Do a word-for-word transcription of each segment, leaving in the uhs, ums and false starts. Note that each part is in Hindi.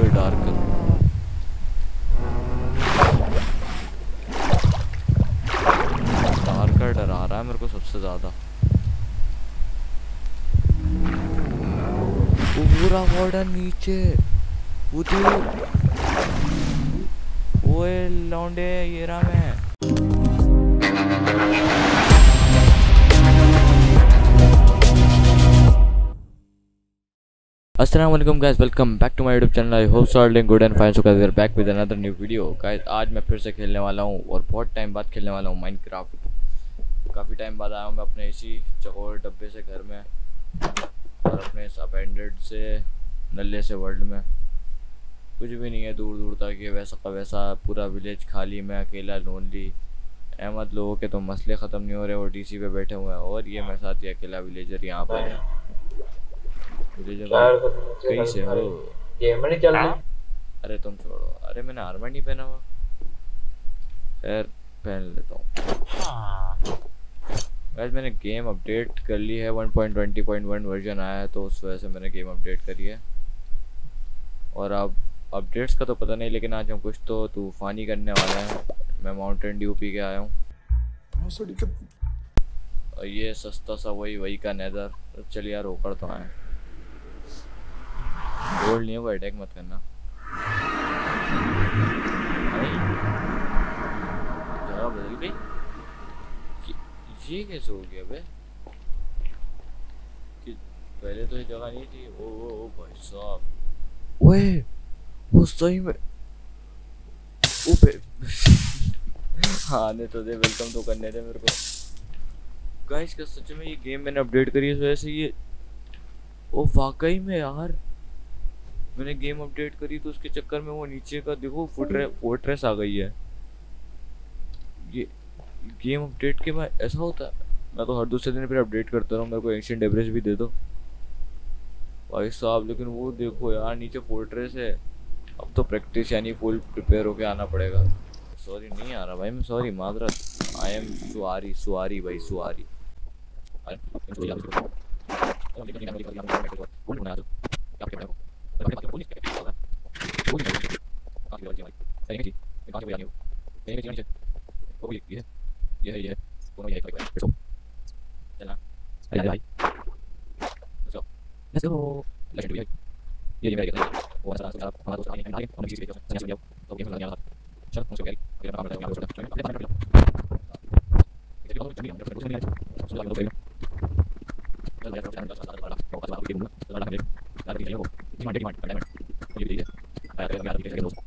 कोई डार्क कर। डार्क का डरा रहा है मेरे को सबसे ज्यादा। पूरा वार्डन नीचे ओए लौंडे ये रहा मैं। अस्सलाम वालेकुम guys, welcome back to my YouTube channel. I hope so are doing good and fine. So guys we are back with another new video. Guys आज मैं फिर से खेलने वाला हूँ और बहुत टाइम बाद खेलने वाला हूँ माइनक्राफ्ट। काफ़ी टाइम बाद आया हूँ मैं अपने इसी चकोर डब्बे से घर में और अपने इस अपेंडेड से नल्ले से वर्ल्ड में कुछ भी नहीं है। दूर दूर तक ये वैसा का वैसा पूरा विलेज खाली, मैं अकेला लोनली। अहमद लोगों के तो मसले ख़त्म नहीं हो रहे, वो डीसी पे बैठे हुए हैं और ये मेरे साथ ये अकेला विलेजर यहाँ पर है। विलेजर कहीं से हो? अरे तुम छोड़ो, अरे मैंने आर्मर नहीं पहना हुआ, खैर पहन लेता हूँ। वैसे मैंने गेम अपडेट कर ली है, one point twenty point one version आया है तो उस वजह से मैंने गेम अपडेट करी है। और अब अपडेट्स का तो पता नहीं, लेकिन आज हम कुछ तो तूफानी करने वाले हैं। मैं माउंटेन ड्यू पी के आया हूँ और ये सस्ता सा वही वही का नेदर। तो चलिए यार होकर तो आए, गोल्ड नहीं होगा, अटैक मत करना। जगह बदल गई, ये कैसे हो गया बे? कि पहले तो ये जगह नहीं थी। ओ ओ ओ भाई साहब, ओए वो सही में ओ बे हाँ ने तो दे, वेलकम तो करने दे मेरे को। गाइस का सच में ये गेम मैंने अपडेट करी है इस वजह से ये। ओ वाकई में यार मैंने गेम अपडेट करी तो उसके चक्कर में वो नीचे का देखो फोर्ट्रेस आ गई है। ये गेम अपडेट के बाद ऐसा होता है, मैं तो हर दूसरे दिन फिर अपडेट करता रहा हूँ। मेरे को एंशिएंट एवरेज भी दे दो भाई साहब। लेकिन वो देखो यार नीचे फोर्ट्रेस है। अब तो प्रैक्टिस यानी फुल प्रिपेयर होके आना पड़ेगा। सॉरी नहीं आ रहा भाई मैं, सॉरी माजरत। आई एम सुआरी सुआरी भाई सुआरी। ये है ये है कोनो ये है तो चला अरे भाई चलो लेट्स गो। लेट्स डू ये ये मेरा ये वो सारा सारा हमारा दोस्त आगे आगे हम किसी पे चल जाओ तो गेम लग गया चल मुझे गए अगर आप बताओ चलो चलिए हम चल जाएंगे चलो लोग चलो चल जाओ चल जाओ सारा बड़ा बहुत बात की हूं बड़ा है सारा की हो डिमांड डिमांड डिमांड ये भी है आया तो यार ये दोस्त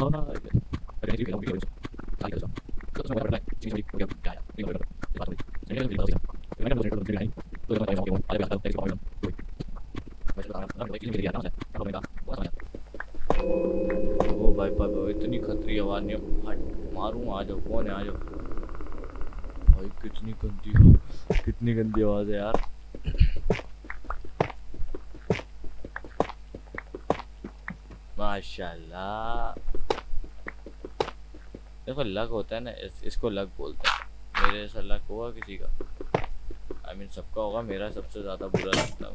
हां अरे ये लोग भी आगे जाओ तो मैं बड़ा चीज भी हो गया नहीं हो रहा बात नहीं नहीं बात नहीं मैंने बोला नहीं नहीं तो मैं बताऊं क्या अरे बताओ कैसे प्रॉब्लम कोई वैसे तो आप लोग किसी के आता है तो मैं बताऊं। ओ भाई भाई इतनी खतरी आवाज नहीं मारूं। आ जाओ कौन है आ जाओ भाई। कितनी गंदी कितनी गंदी आवाज है यार। माशाल्लाह देखो लक होता है ना इस, इसको लक बोलते हैं। मेरे ऐसा लक होगा किसी का, आई मीन सबका होगा, मेरा सबसे ज़्यादा बुरा लगता है।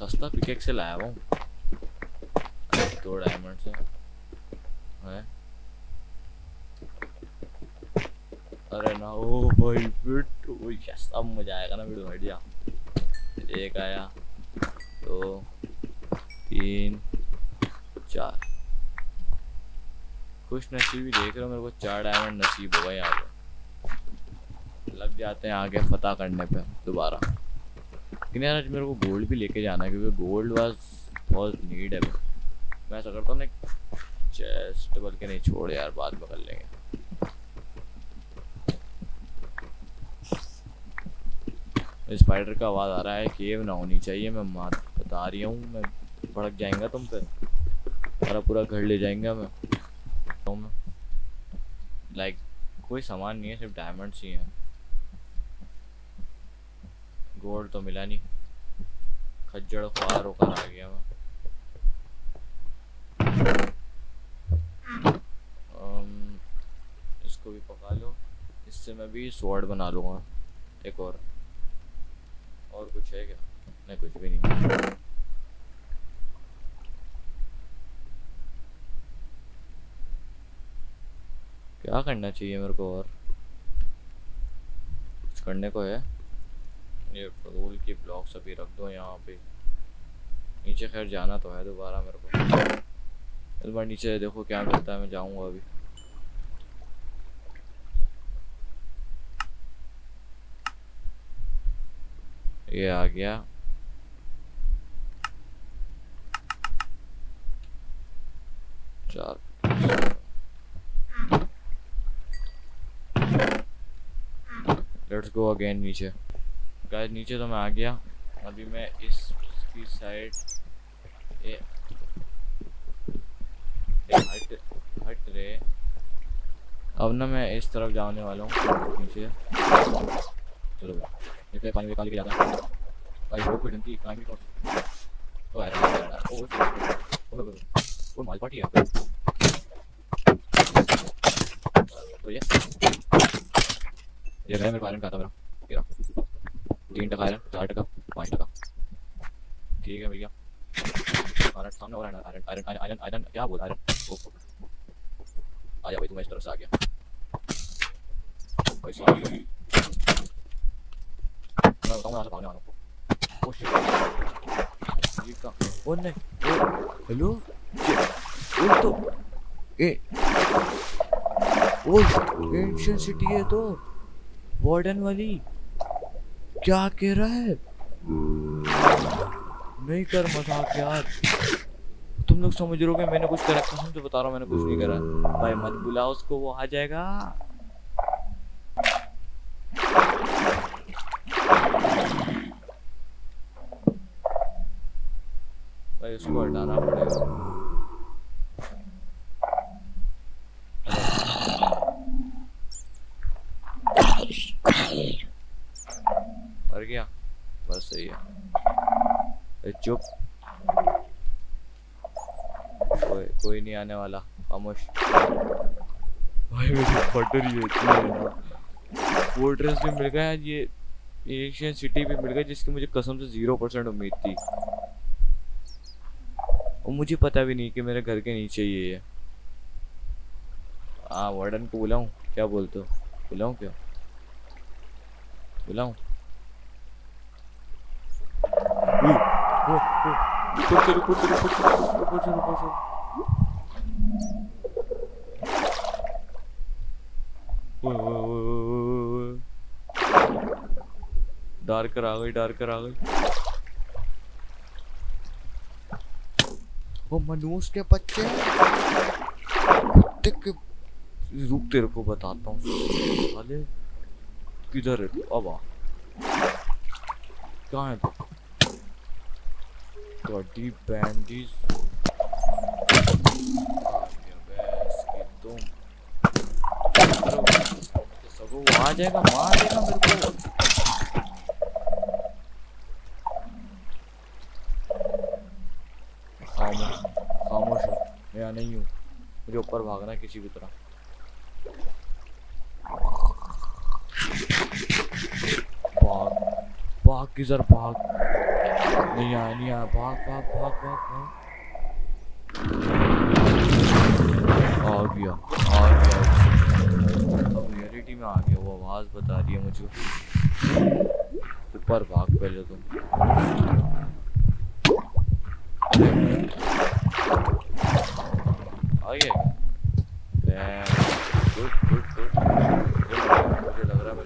सस्ता पिकेक से लाया हूँ दो डायमंड से है। अरे ना ओ भाई फिट ओ यस अब मजा आएगा ना वीडियो। बढ़िया एक आया दो तीन चार, खुश नसीबी देख रहे हो मेरे को चार डायमंड नसीब हो गए। यहाँ पर लग जाते हैं आगे फतह करने पे दोबारा। लेकिन यार मेरे को गोल्ड भी लेके जाना है क्योंकि गोल्ड वाज बहुत नीड है। मैं ऐसा करता हूँ ना चेस्ट बल्कि नहीं छोड़ यार बाद में कर लेंगे। स्पाइडर का आवाज़ आ रहा है, केव ना होनी चाहिए। मैं मार बता रही हूँ मैं भड़क जाएंगा तुम पे, तुम्हारा पूरा घर ले जाएंगा मैं। लाइक like, कोई सामान नहीं है सिर्फ डायमंड्स ही हैं। गोल्ड तो मिला नहीं, खज्जड़ ख्वार होकर आ गया मैं। इसको भी पका लो, इससे मैं भी स्वॉर्ड बना लूँगा एक और। और कुछ है क्या? नहीं कुछ भी नहीं। क्या करना चाहिए मेरे को, और कुछ करने को है। ये फजूल की ब्लॉक्स अभी रख दो यहाँ पे नीचे। खैर जाना तो है दोबारा मेरे को, इस बार नीचे देखो क्या मिलता है, मैं जाऊँगा अभी। ये आ गया, चार लेट्स गो अगेन नीचे। गाइस नीचे तो मैं आ गया, अभी मैं इसकी साइड हट हट रहे। अब ना मैं इस तरफ जाने वाला हूँ नीचे। चलो इतने पानी में निकाल के जाता है भाई, वो कोई ढंकी काम ही कर तो यार ओ ओ माल पार्टी है तो ये ये मेरे बारे में खाता मेरा ये तीन टका है, चार टका, पाँच टका, ठीक है भैया। आयरन सामने और आयरन आयरन आयरन आयरन क्या बोल आयरन आ जा भाई, तू मैं इस तरफ से आ गया भाई साहब। हेलो तो ए ओ एंशियन सिटी है तो वार्डन वाली क्या कह रहा है, नहीं कर मजाक यार। तुम लोग समझ रहे हो मैंने कुछ करा, कसम से बता रहा हूँ मैंने कुछ नहीं करा भाई। मत बुला उसको, वो आ जाएगा। इसको हटाना पड़ेगा। मर गया बस, सही है। चुप, कोई कोई नहीं आने वाला, खामोश। भाई मेरी फटर ही है। फोर्ट्रेस भी मिल गया, ये एशियन सिटी भी मिल गई जिसकी मुझे कसम से जीरो परसेंट उम्मीद थी। और मुझे पता भी नहीं कि मेरे घर के नीचे ये है। हाँ वार्डन को बुलाऊं, क्या बोलते हो? बुलाऊं क्या? बुलाऊं? डार कर आ गई, डार कर आ गई। वो मनुष के बच्चे कुत्ते के, रुक तेरे को बताता हूँ साले, किधर है तू? अब आ, कहाँ है तू? गॉडी बैंडीज तुम सब, वो आ जाएगा, मार देगा मेरे को। नहीं हूँ, मुझे ऊपर भागना किसी भी तरह। भाग भाग किधर भाग, नहीं आया नहीं आया, भाग भाग भाग भाग भाग। आ गया आ गया, अब रियलिटी में आ गया। वो आवाज बता रही है मुझे, ऊपर भाग पहले तुम। आइए गुड गुड गुड, मुझे लग रहा है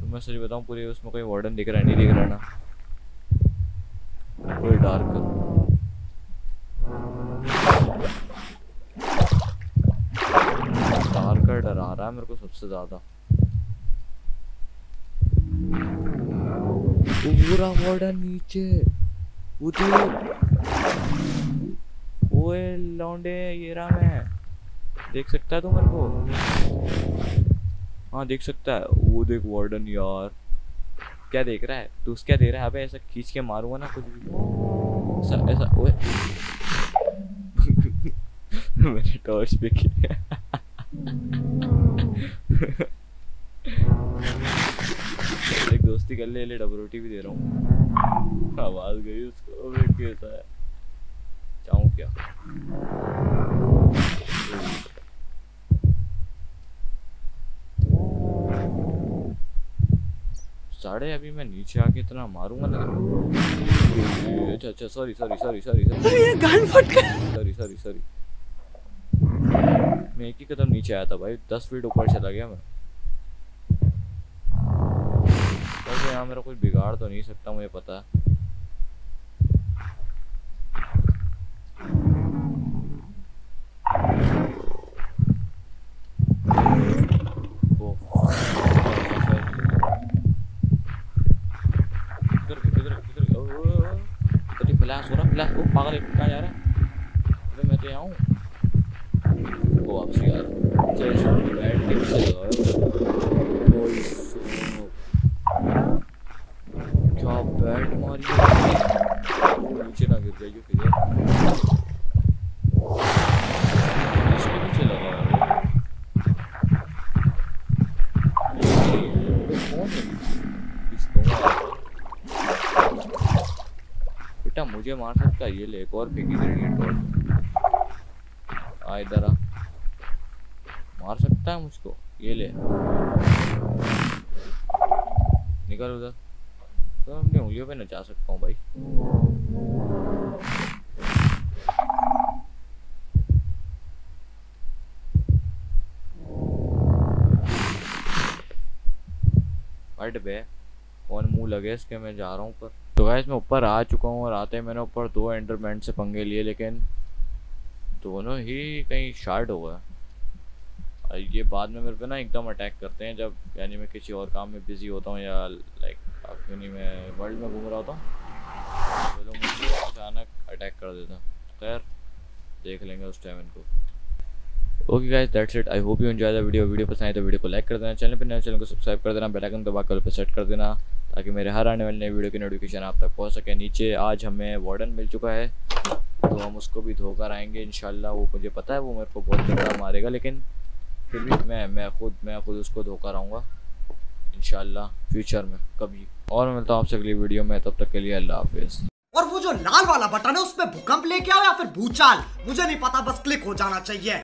तो मैं सच बताऊं, पूरे उसमें कोई वार्डन दिख रहा नहीं दिख रहा ना, कोई डार्क डार्क डरा रहा है मेरे को सबसे ज्यादा। पूरा वार्डन नीचे उधर, ओए लौंडे ये रहा मैं, देख सकता है तू मेरे को? हाँ देख सकता है। वो देख वार्डन यार, क्या देख रहा है तू? उस क्या दे रहा है? अबे ऐसा खींच के मारूंगा ना कुछ भी, ऐसा ऐसा। ओए मैंने टॉर्च पे किया। दोस्ती कर ले, ले डबल रोटी भी दे रहा हूँ। आवाज गई उसको कैसा है चाहूँ क्या साढ़े। अभी मैं नीचे आके इतना मारूंगा ना। अच्छा अच्छा sorry sorry sorry sorry sorry gun फट गया। सॉरी सॉरी सॉरी मैं एक ही कदम नीचे आया था भाई, दस फीट ऊपर चला गया मैं। तो यहाँ मेरा कुछ बिगाड़ तो नहीं सकता मुझे पता है। किधर किधर किधर तेरी फ्लैश हो रहा फ्लैश को पागल कहाँ जा रहा है। मैं तो यहाँ हूँ यार। क्या बैट मारी नीचे ना गिर जाइए फिर इसके नीचे लगा बेटा मुझे मार सकता है ये ले एक और फेंकी आ इधर आ मार सकता है मुझको ये ले निकल उधर। तो अपनी उंगलियों पे नचा सकता हूँ भाई। हट बे कौन मुंह लगे इसके। मैं जा रहा हूँ ऊपर। तो गाइस मैं ऊपर आ चुका हूँ और आते मैंने ऊपर दो एंडरमैन से पंगे लिए लेकिन दोनों ही कहीं शार्ट हो गया। ये बाद में मेरे पे ना एकदम अटैक करते हैं जब यानी मैं किसी और काम में बिजी होता हूँ या लाइक अपनी मैं वर्ल्ड में घूम रहा होता हूँ तो लोग मुझे अचानक अटैक कर देता। खैर देख लेंगे उस टाइम इनको। Okay guys that's it. I hope you enjoy the video. Video पसंद आए तो वीडियो को लाइक कर देना, चैनल पर नए चैनल को सब्सक्राइब कर देना, बेल आइकन दबा कर पे सेट कर देना ताकि मेरे हर आने वाले नए वीडियो की नोटिफिकेशन आप तक पहुँच सके। नीचे आज हमें वार्डन मिल चुका है तो हम उसको भी धोकर आएंगे इंशाल्लाह। वो मुझे पता है वो मेरे को बहुत ज़्यादा मारेगा लेकिन फिर भी मैं मैं खुद मैं खुद उसको धोखा रहूँगा इंशाल्लाह फ्यूचर में कभी। और मिलता हूँ आपसे अगली वीडियो में, तब तक के लिए अल्लाह हाफिज़। और वो जो लाल वाला बटन है उसमें भूकंप लेके आओ या फिर भूचाल मुझे नहीं पता, बस क्लिक हो जाना चाहिए।